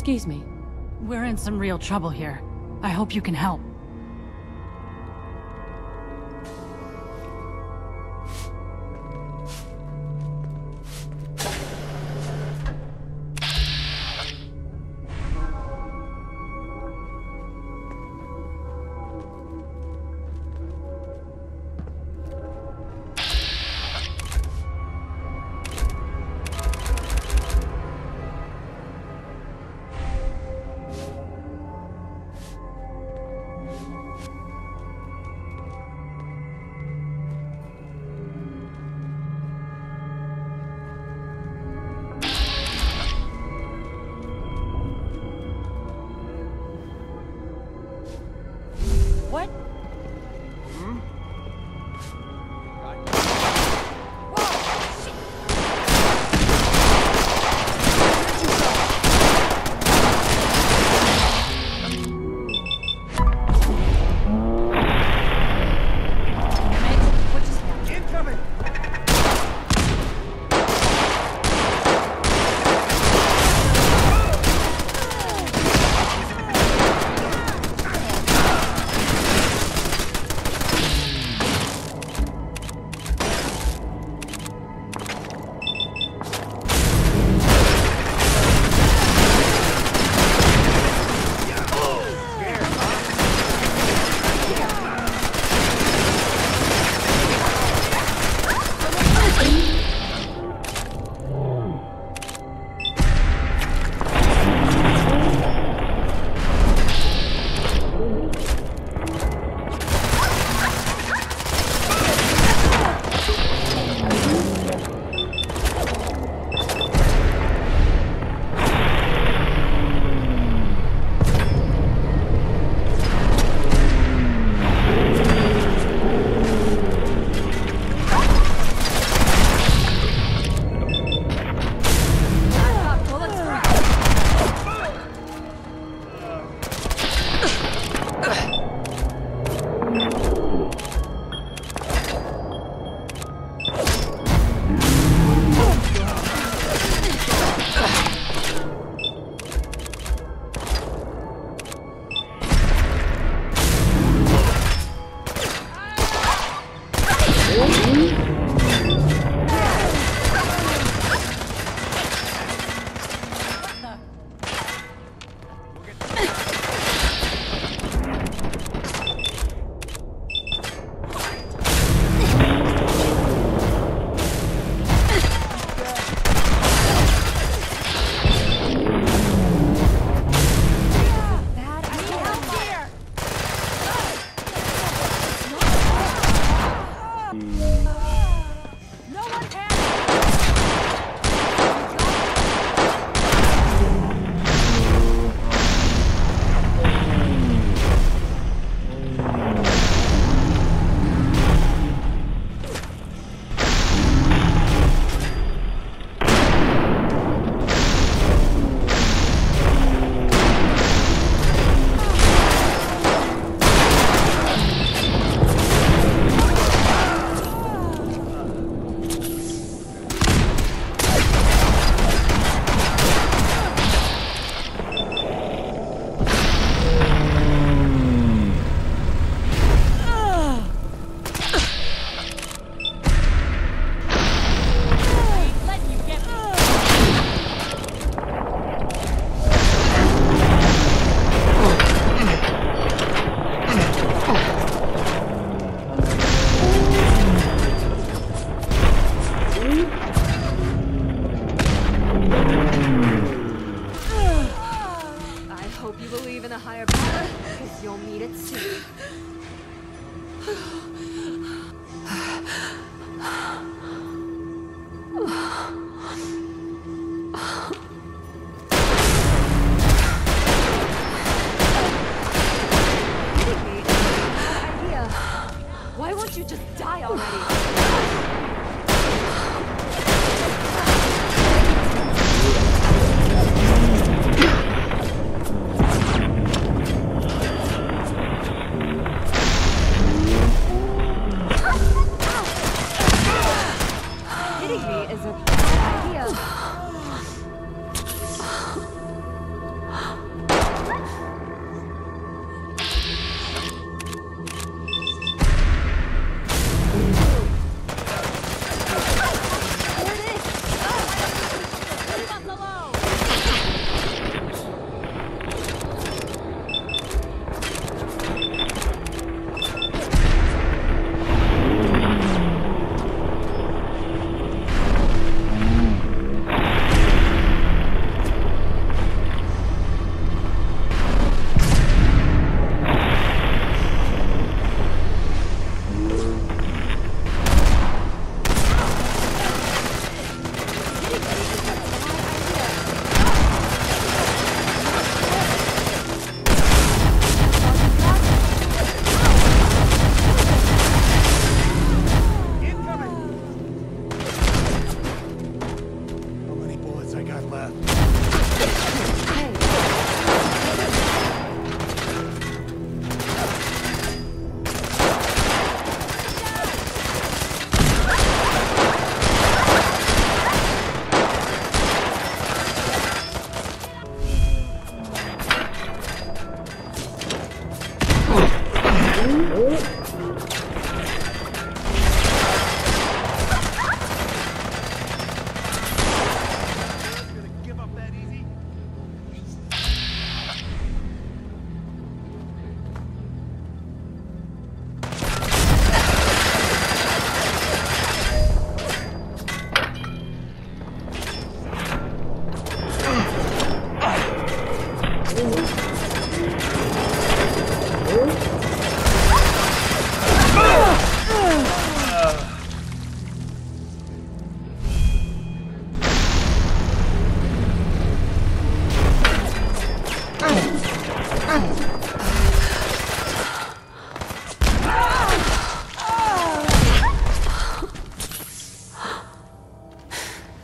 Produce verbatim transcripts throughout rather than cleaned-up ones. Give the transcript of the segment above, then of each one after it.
Excuse me. We're in some real trouble here. I hope you can help.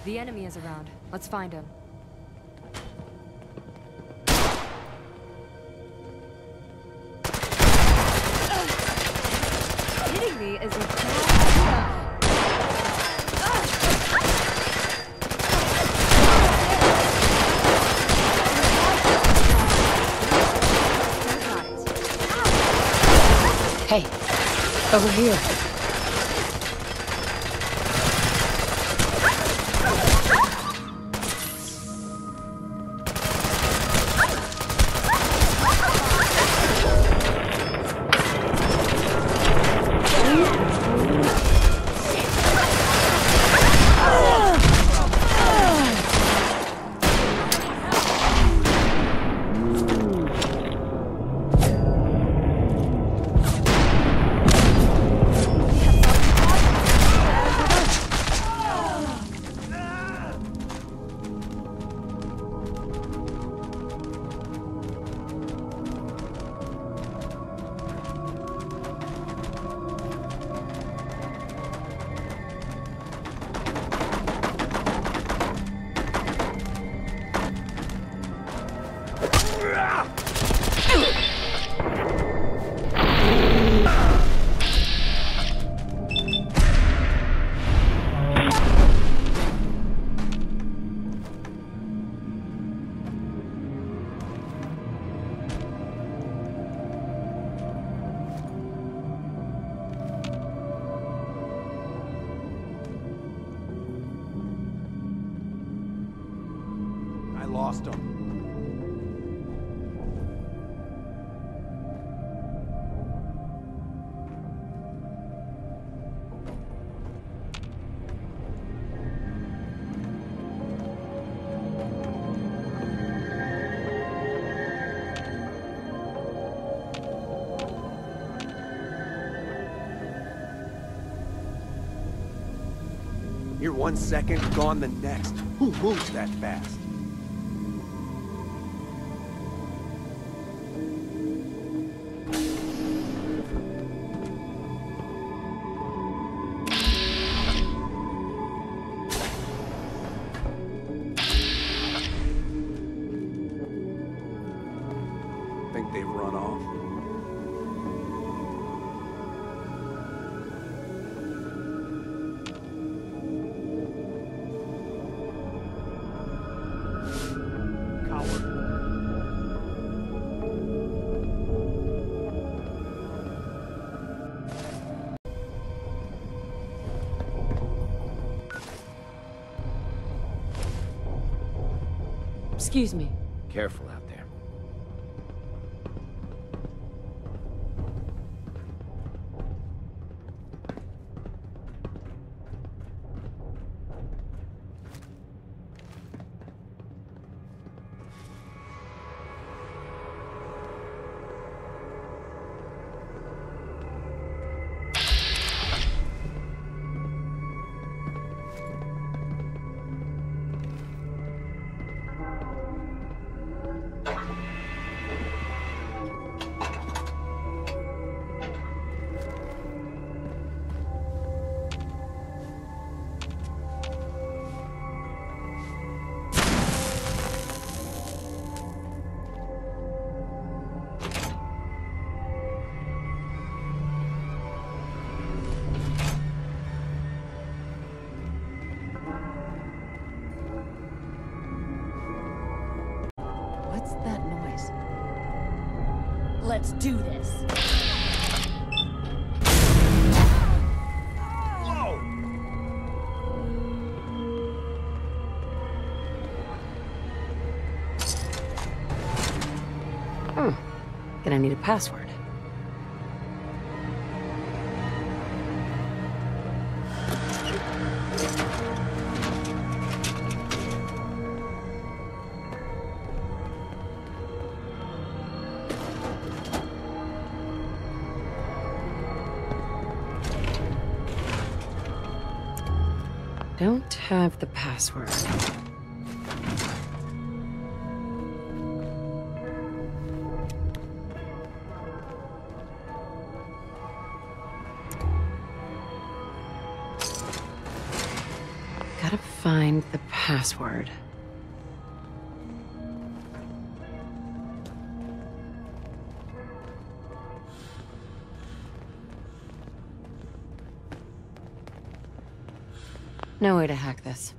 The enemy is around. Let's find him. Hitting me is a Hey, over here. Lost him. Here one second, gone the next. Who moves that fast? Excuse me. Careful out there. Let's do this. Whoa. Hmm. Gonna need a password. Don't have the password. Gotta find the password. No way to hack this.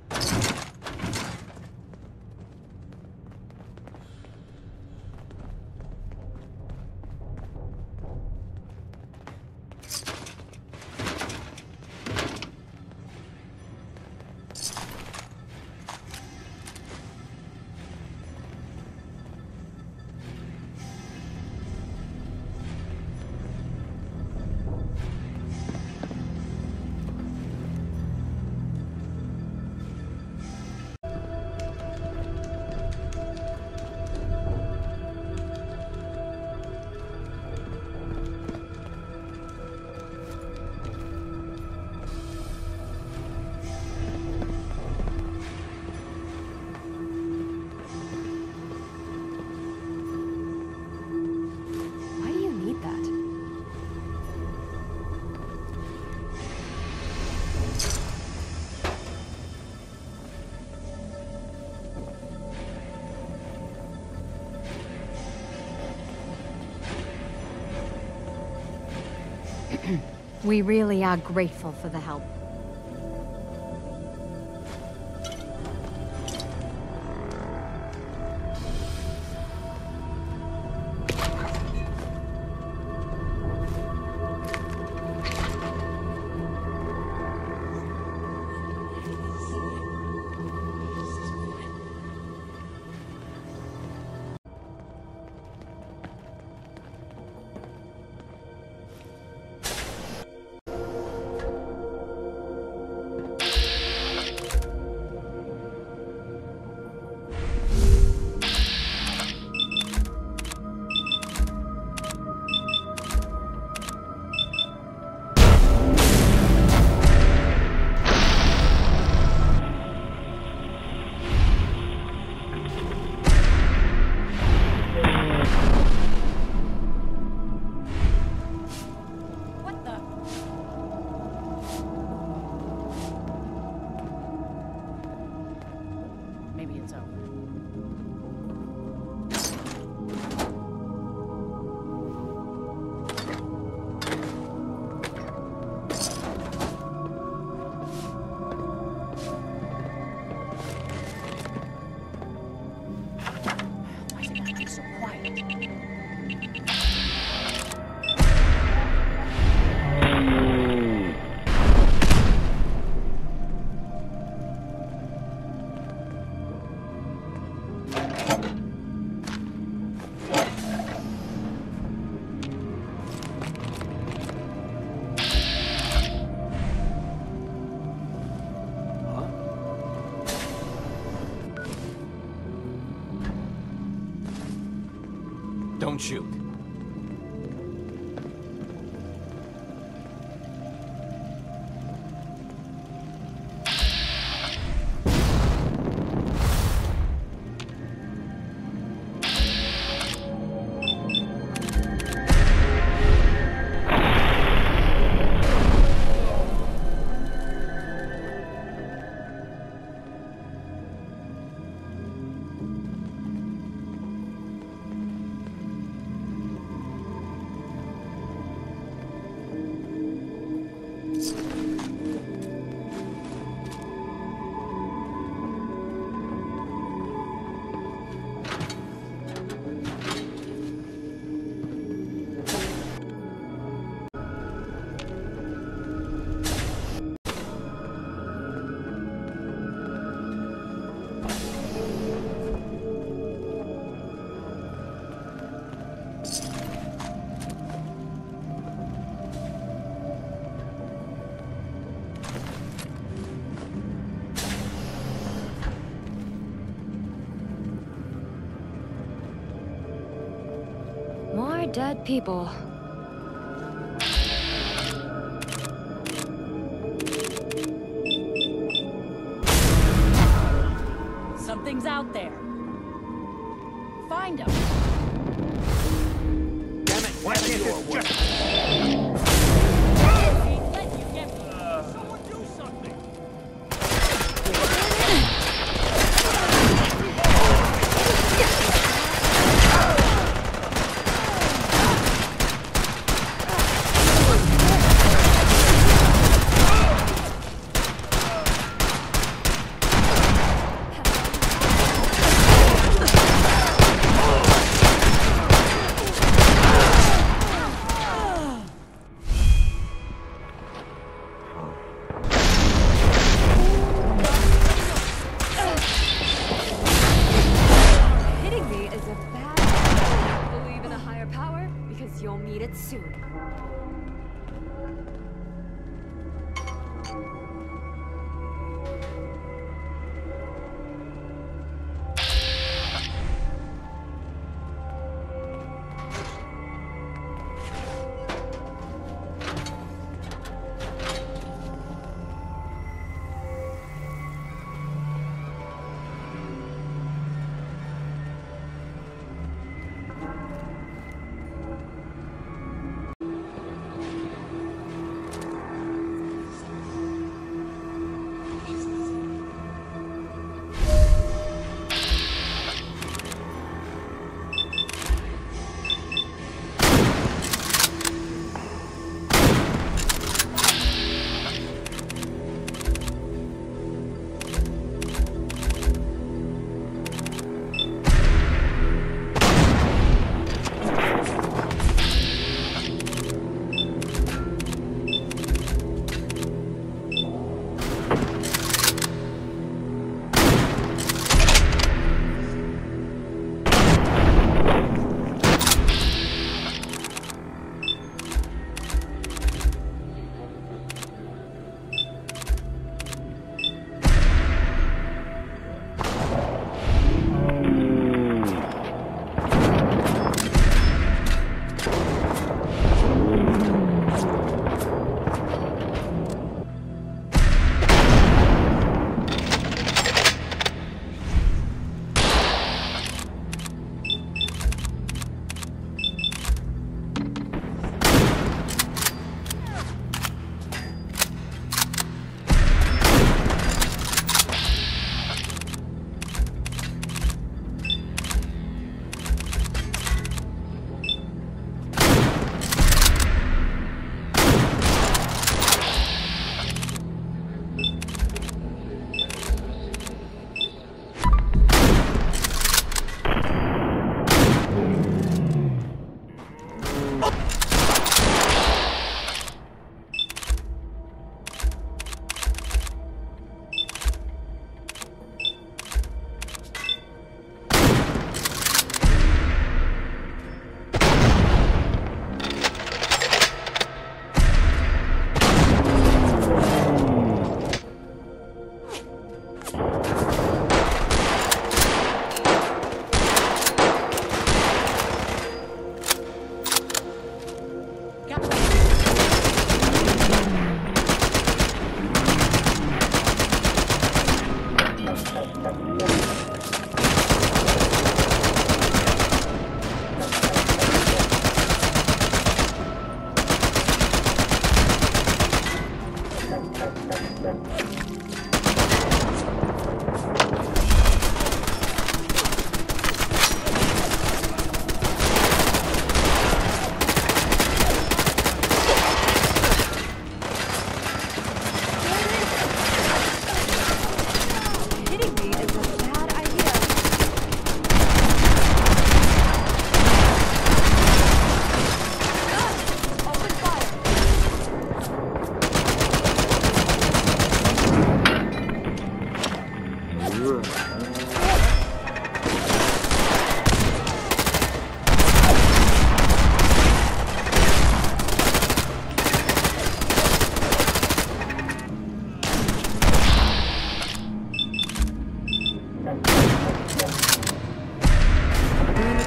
We really are grateful for the help. Don't shoot. more dead people. Something's out there. Find him. Damn it! Why can't this just... Let you get me. Uh, Someone do something.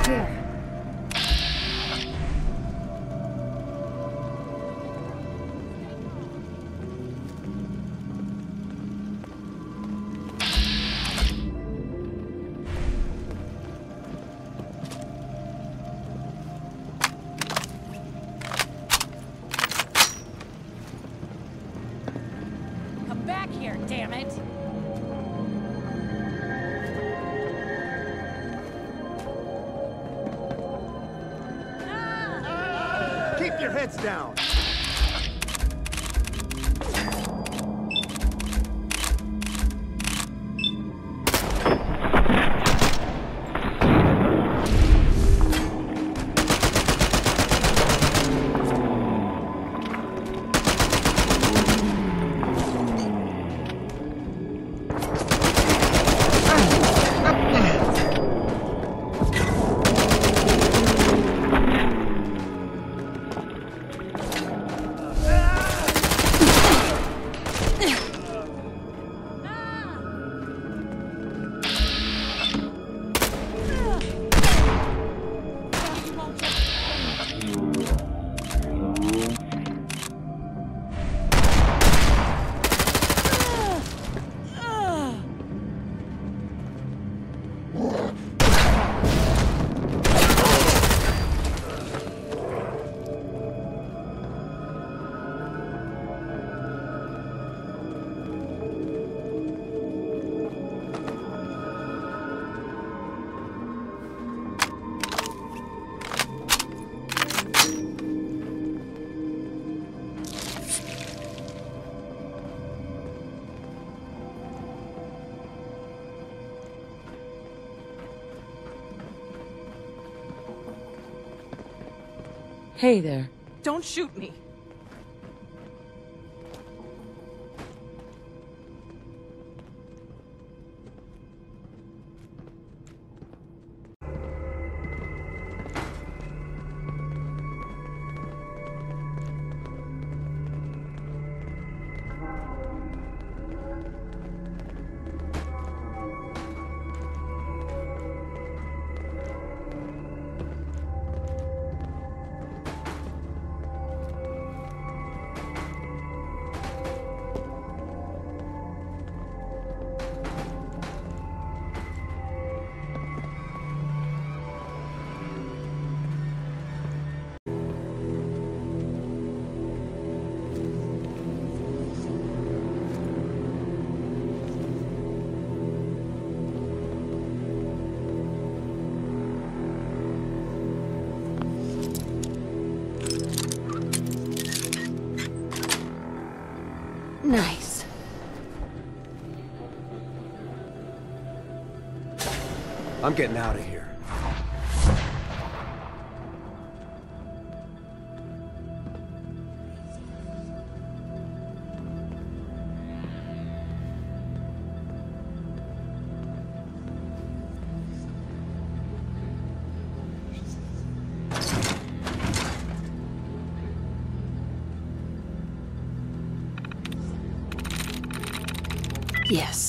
Here. here, damn it. Ah! Keep your heads down. Hey there. Don't shoot me. Nice. I'm getting out of here. Yes.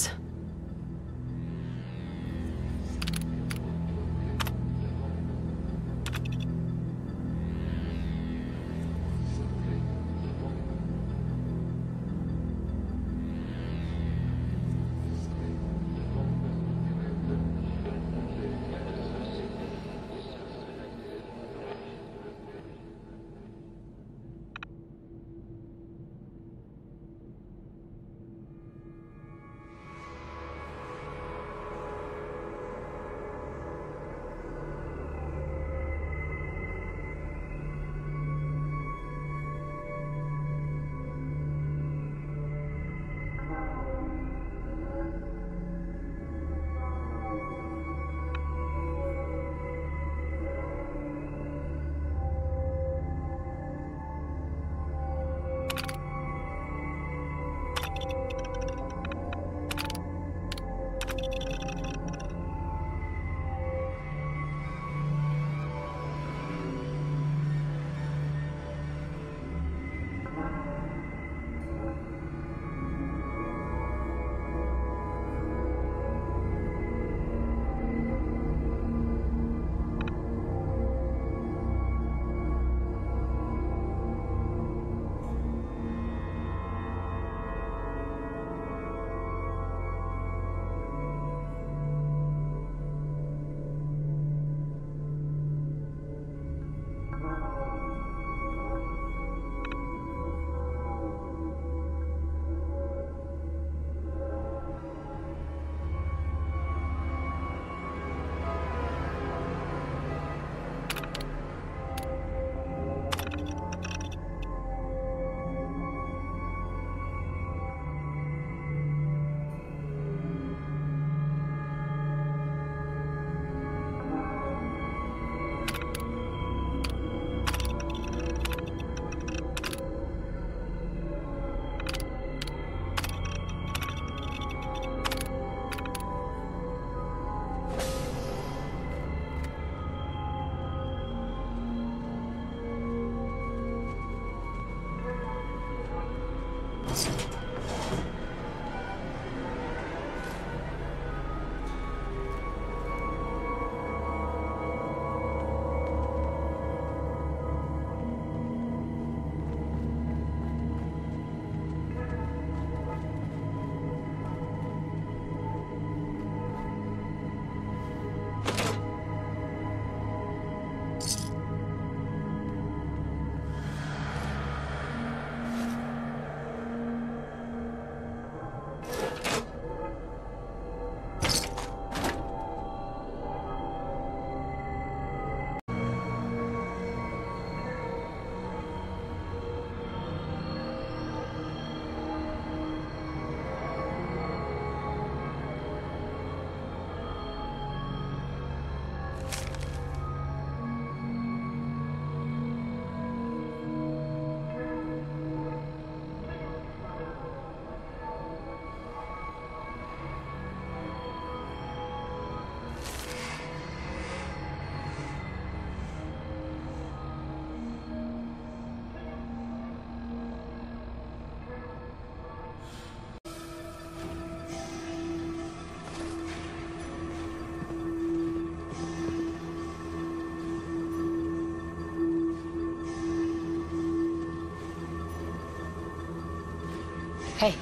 Hey.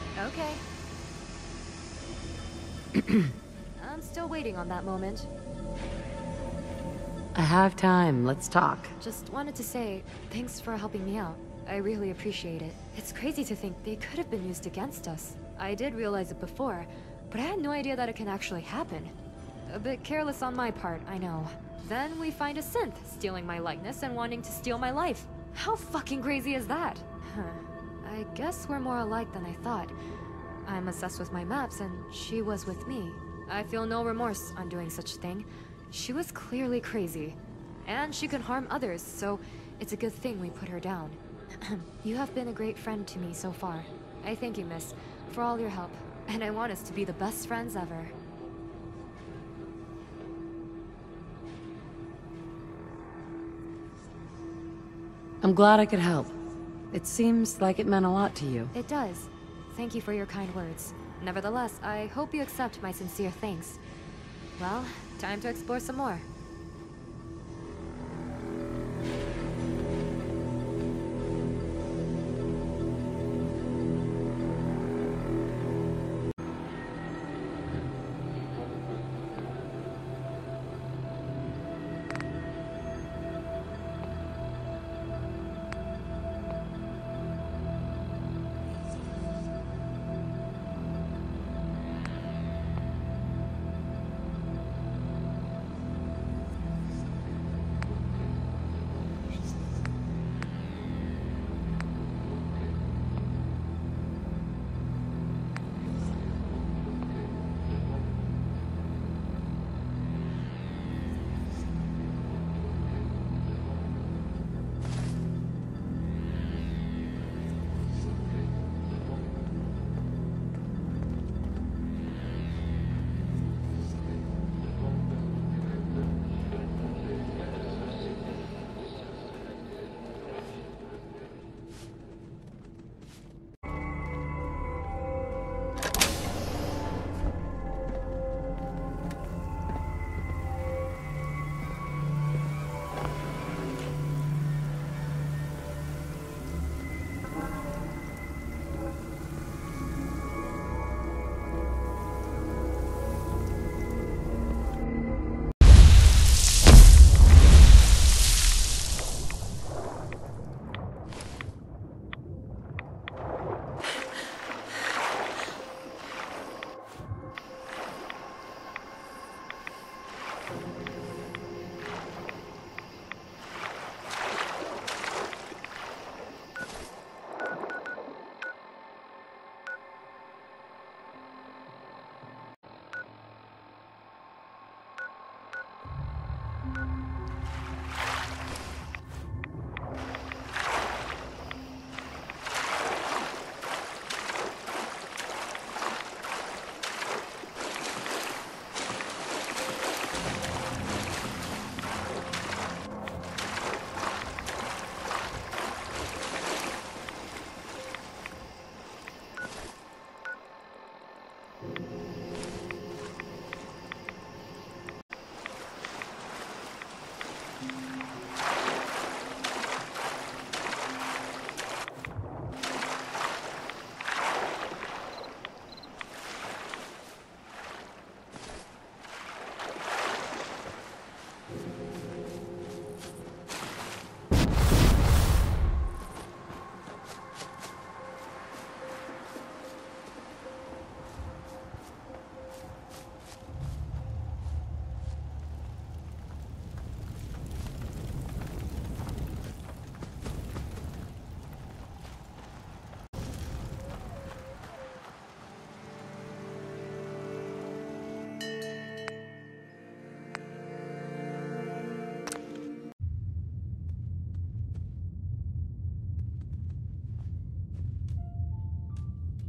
Okay. I'm still waiting on that moment. I have time. Let's talk. Just wanted to say, thanks for helping me out. I really appreciate it. It's crazy to think they could have been used against us. I did realize it before, but I had no idea that it can actually happen. A bit careless on my part, I know. Then we find a synth stealing my likeness and wanting to steal my life. How fucking crazy is that? Huh. I guess we're more alike than I thought. I'm obsessed with my maps, and she was with me. I feel no remorse on doing such a thing. She was clearly crazy. And she can harm others, so it's a good thing we put her down. You have been a great friend to me so far. I thank you, miss, for all your help. And I want us to be the best friends ever. I'm glad I could help. It seems like it meant a lot to you. It does. Thank you for your kind words. Nevertheless, I hope you accept my sincere thanks. Well, time to explore some more.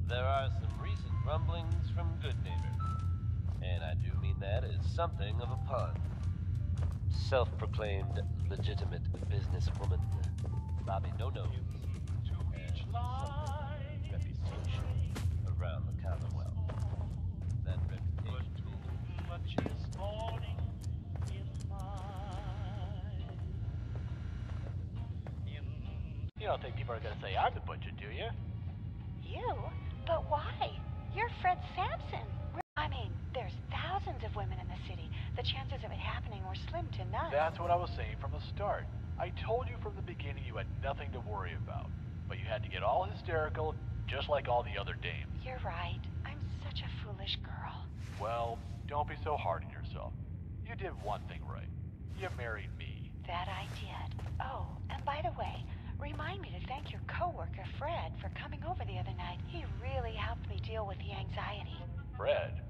There are some recent rumblings from Good Neighbor, and I do mean that as something of a pun. Self-proclaimed legitimate businesswoman, Bobby No-No, and something reputation around the Commonwealth. That reputation too much is morning in mine. You don't think people are gonna say I'm the butcher, do you? You? But why? You're Fred Sampson. I mean, there's thousands of women in the city. The chances of it happening were slim to none. That's what I was saying from the start. I told you from the beginning you had nothing to worry about. But you had to get all hysterical, just like all the other dames. You're right. I'm such a foolish girl. Well, don't be so hard on yourself. You did one thing right. You married me. That I did. Oh, and by the way, remind me to thank your co-worker, Fred, for coming over the other night. He really helped me deal with the anxiety. Fred?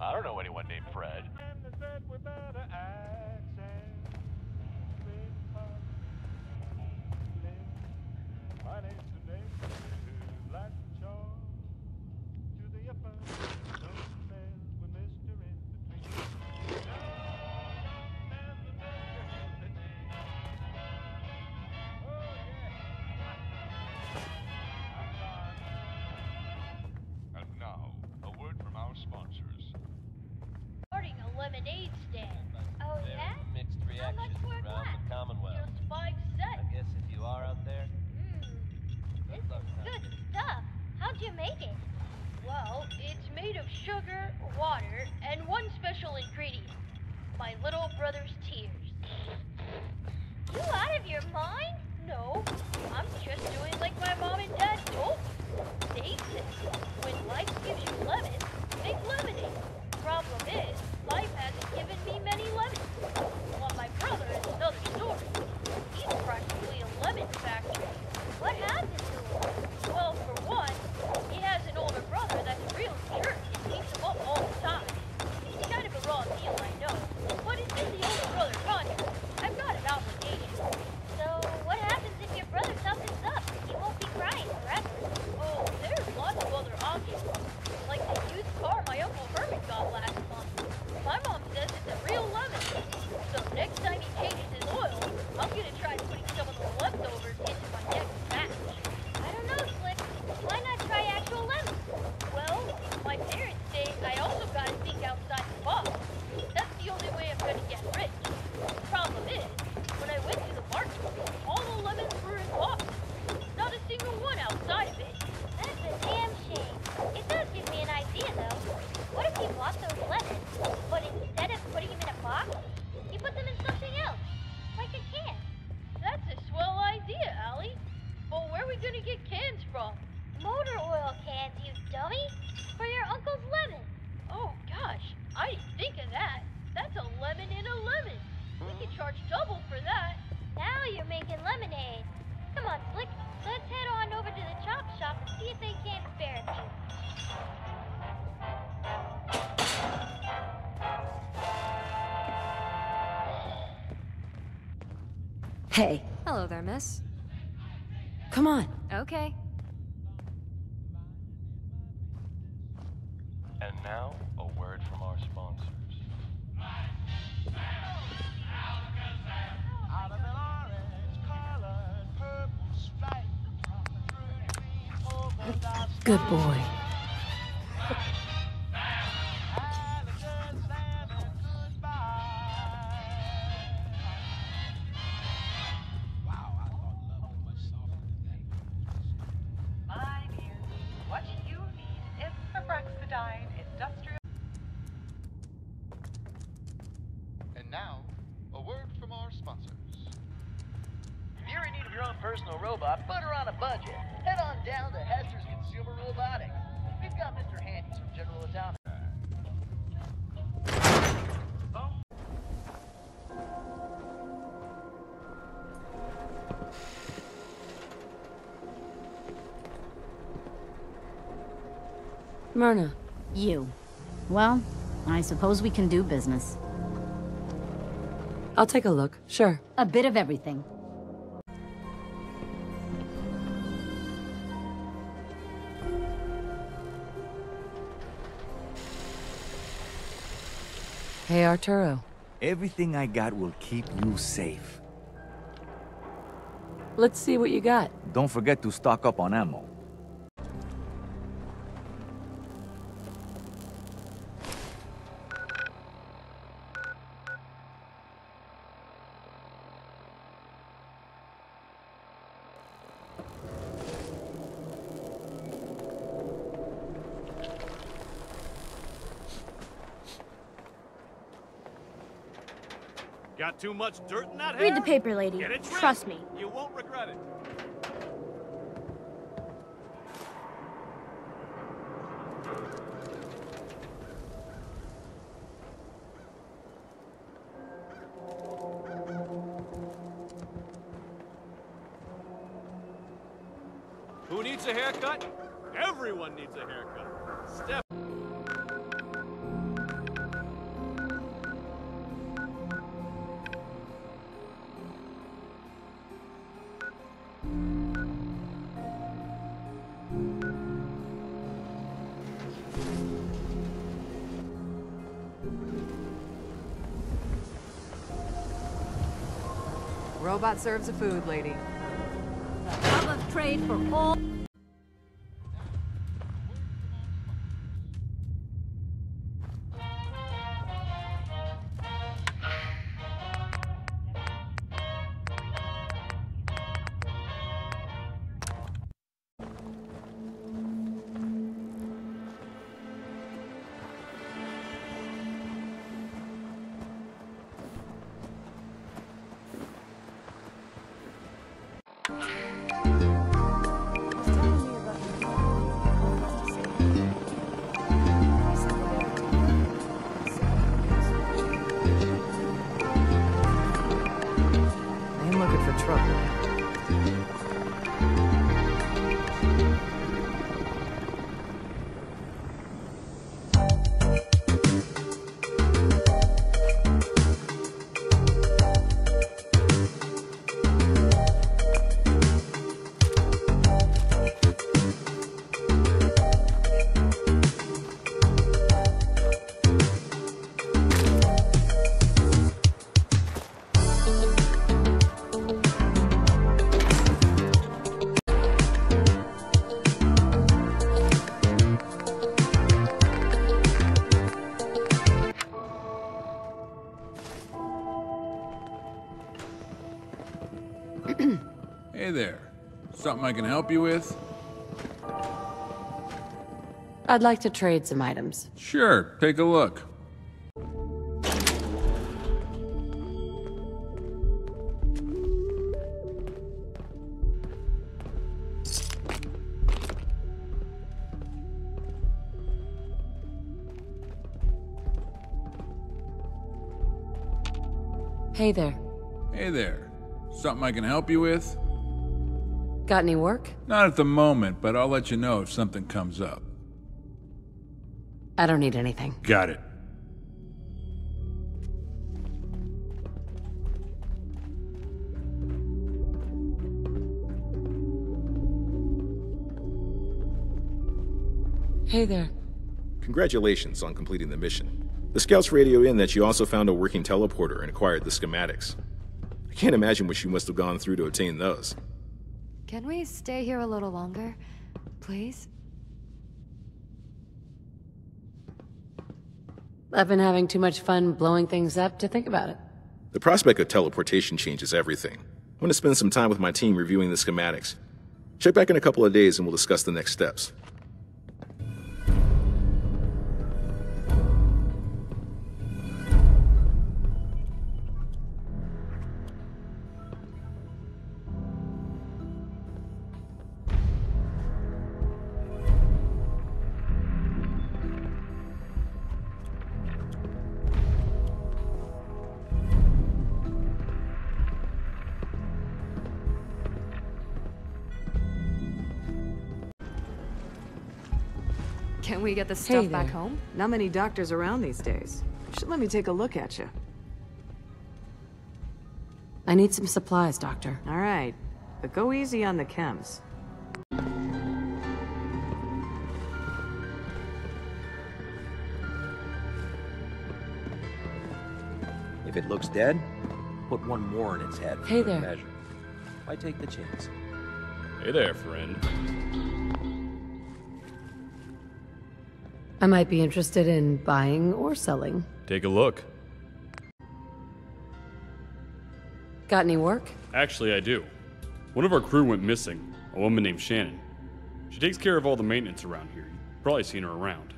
I don't know anyone named Fred. Oh, yeah? Mixed reactions around the Commonwealth. Just five cents. I guess if you are out there. Mm. This is good stuff. How'd you make it? Well, it's made of sugar, water, and one special ingredient. My little brother's tears. You out of your mind? No, I'm just doing like my mom and dad told me. They said, when life gives you lemons, make lemonade. Problem is, life hasn't given me many lemons. Well, my brother is another story. He's practically a lemon factory. What happened to him? Well, for one, he has an older brother that's a real jerk and beats him up all the time. He's kind of a raw deal, I know, but it's in the older brother contract. I've got an obligation. So, what happens if your brother toughens up? He won't be crying forever. Oh, there's lots of other options. Like the used car my Uncle Herman got last month. My mom says it's a real lemon. So next time he changes his oil, I'm gonna try putting some of the leftovers into my next batch. I don't know, Slick. Why not try actual lemon? Well, my parents say I also gotta think outside the box. That's the only way I'm gonna get rich. The problem is, when I went to the market, all the lemons were in boxes. Not a single one outside of it. That's a damn shame. It does give me an idea, though. What if he bought those lemons, but instead of putting them in a box, he put them in something else, like a can? That's a swell idea, Allie. But where are we gonna get cans from? Motor oil cans, you dummy. For your uncle's lemon. Oh, gosh. I didn't think of that. That's a lemon in a lemon. We can charge double for that. Now you're making lemonade. Come on, Slick. Let's head on over to the chop shop and see if they can't spare a few. Hey. Hello there, miss. Come on. Okay. And now, a word from our sponsors. Good boy. My dear, what you need is a Brexidine industrial. And now, a word from our sponsors. If you're in need of your own personal robot, but are on a budget, head on down to Hester's Consumer Robotics. We've got Mister Handy from General Atomic. Myrna, you. Well, I suppose we can do business. I'll take a look, sure. A bit of everything. Hey, Arturo. Everything I got will keep you safe. Let's see what you got. Don't forget to stock up on ammo. Got too much dirt in that hair? Read the paper, lady. Trust me. You won't regret it. Who needs a haircut? Everyone needs a haircut. Step. Robot serves the food, lady. The hub of trade for all. Hey there. Something I can help you with? I'd like to trade some items. Sure, take a look. Hey there. Hey there. Something I can help you with? Got any work? Not at the moment, but I'll let you know if something comes up. I don't need anything. Got it. Hey there. Congratulations on completing the mission. The scouts radio in that you also found a working teleporter and acquired the schematics. I can't imagine what you must have gone through to obtain those. Can we stay here a little longer, please? I've been having too much fun blowing things up to think about it. The prospect of teleportation changes everything. I'm going to spend some time with my team reviewing the schematics. Check back in a couple of days and we'll discuss the next steps. Can we get the stuff hey back home? Not many doctors around these days. Should let me take a look at you. I need some supplies, doctor. All right, but go easy on the chems. If it looks dead, put one more in its head. Hey there. Measure. Why take the chance? Hey there, friend. I might be interested in buying or selling. Take a look. Got any work? Actually, I do. One of our crew went missing, a woman named Shannon. She takes care of all the maintenance around here. You've probably seen her around.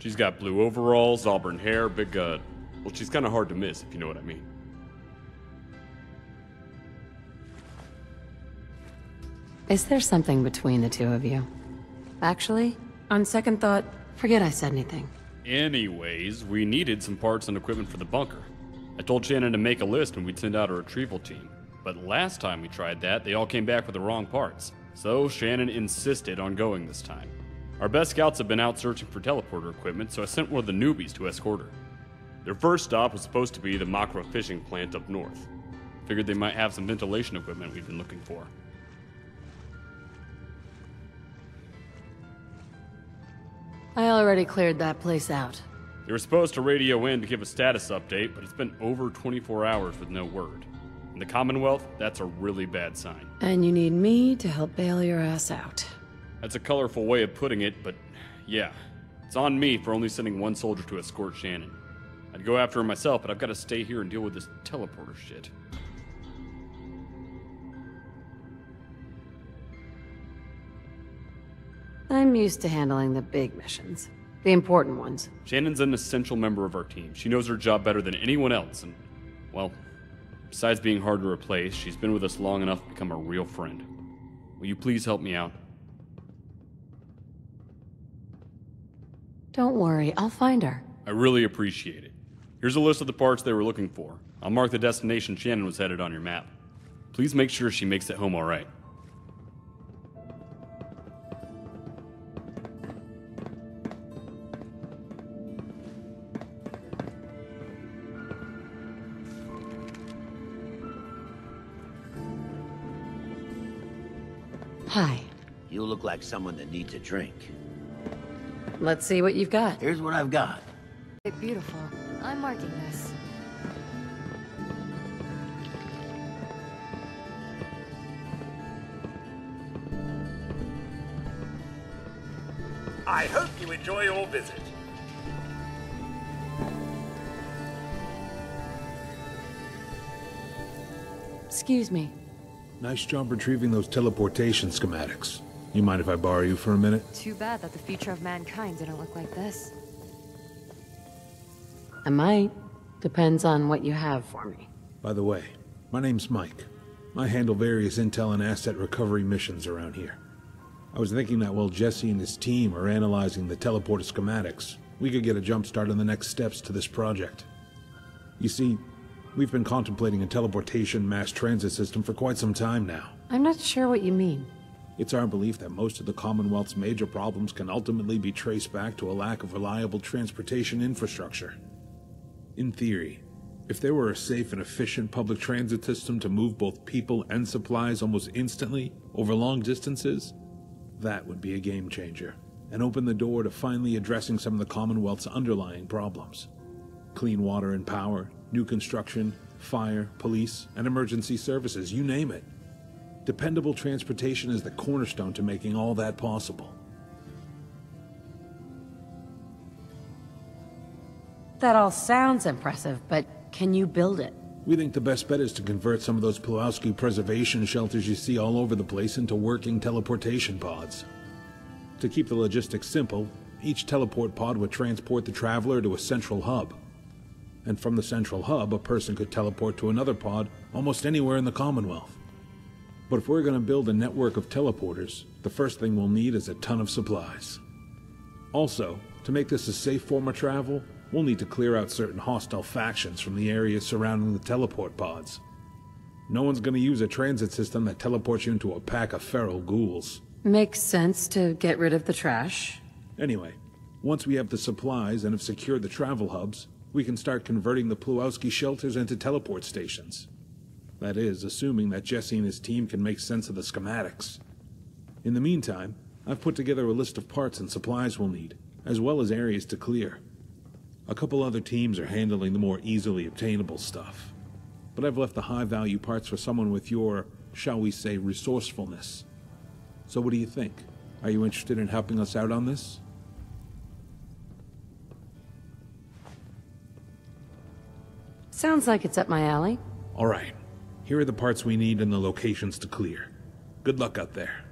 She's got blue overalls, auburn hair, big, uh... well, she's kind of hard to miss, if you know what I mean. Is there something between the two of you? Actually, on second thought, forget I said anything. Anyways, we needed some parts and equipment for the bunker. I told Shannon to make a list and we'd send out a retrieval team. But last time we tried that, they all came back with the wrong parts. So Shannon insisted on going this time. Our best scouts have been out searching for teleporter equipment, so I sent one of the newbies to escort her. Their first stop was supposed to be the Macro fishing plant up north. Figured they might have some ventilation equipment we've been looking for. I already cleared that place out. They were supposed to radio in to give a status update, but it's been over twenty-four hours with no word. In the Commonwealth, that's a really bad sign. And you need me to help bail your ass out. That's a colorful way of putting it, but yeah. It's on me for only sending one soldier to escort Shannon. I'd go after her myself, but I've got to stay here and deal with this teleporter shit. I'm used to handling the big missions. The important ones. Shannon's an essential member of our team. She knows her job better than anyone else, and, well, besides being hard to replace, she's been with us long enough to become a real friend. Will you please help me out? Don't worry, I'll find her. I really appreciate it. Here's a list of the parts they were looking for. I'll mark the destination Shannon was headed on your map. Please make sure she makes it home all right. Hi. You look like someone that needs a drink. Let's see what you've got. Here's what I've got. Beautiful. I'm marking this. I hope you enjoy your visit. Excuse me. Nice job retrieving those teleportation schematics. You mind if I borrow you for a minute? Too bad that the future of mankind didn't look like this. I might. Depends on what you have for me. By the way, my name's Mike. I handle various intel and asset recovery missions around here. I was thinking that while Jesse and his team are analyzing the teleporter schematics, we could get a jump start on the next steps to this project. You see, we've been contemplating a teleportation mass transit system for quite some time now. I'm not sure what you mean. It's our belief that most of the Commonwealth's major problems can ultimately be traced back to a lack of reliable transportation infrastructure. In theory, if there were a safe and efficient public transit system to move both people and supplies almost instantly over long distances, that would be a game changer and open the door to finally addressing some of the Commonwealth's underlying problems. Clean water and power, new construction, fire, police, and emergency services, you name it. Dependable transportation is the cornerstone to making all that possible. That all sounds impressive, but can you build it? We think the best bet is to convert some of those Pulowski preservation shelters you see all over the place into working teleportation pods. To keep the logistics simple, each teleport pod would transport the traveler to a central hub. And from the central hub, a person could teleport to another pod almost anywhere in the Commonwealth. But if we're going to build a network of teleporters, the first thing we'll need is a ton of supplies. Also, to make this a safe form of travel, we'll need to clear out certain hostile factions from the area surrounding the teleport pods. No one's going to use a transit system that teleports you into a pack of feral ghouls. Makes sense to get rid of the trash. Anyway, once we have the supplies and have secured the travel hubs, we can start converting the Pulowski shelters into teleport stations. That is, assuming that Jesse and his team can make sense of the schematics. In the meantime, I've put together a list of parts and supplies we'll need, as well as areas to clear. A couple other teams are handling the more easily obtainable stuff. But I've left the high-value parts for someone with your, shall we say, resourcefulness. So what do you think? Are you interested in helping us out on this? Sounds like it's up my alley. All right. Here are the parts we need and the locations to clear. Good luck out there.